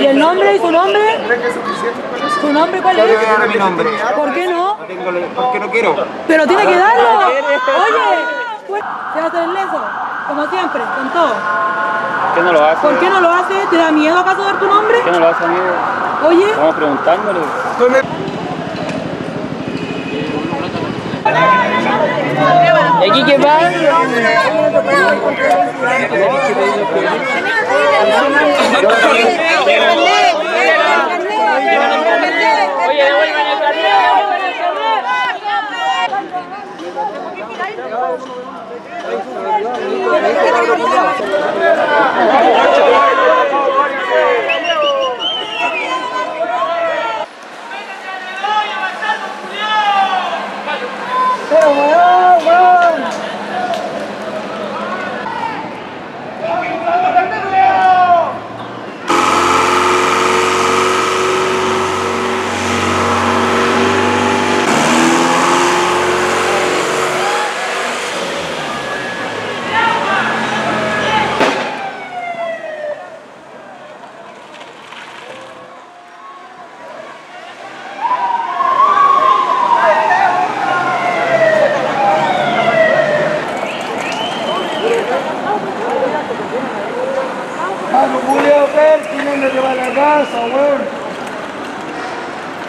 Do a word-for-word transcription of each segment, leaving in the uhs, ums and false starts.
¿Y el nombre y su nombre? ¿Su nombre cuál es? Yo quiero mi nombre. ¿Por qué no? Porque no quiero. Pero tiene que darlo. Oye, te vas a hacer leso, como siempre, con todo. ¿Por qué no lo haces? ¿Por qué no lo haces? ¿Te da miedo acaso dar tu nombre? ¿Por qué no lo haces miedo? Oye. Estamos preguntándole. ¿Y aquí qué pasa?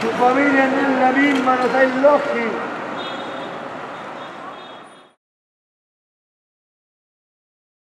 Tu familia no es la misma, no estáis lógica.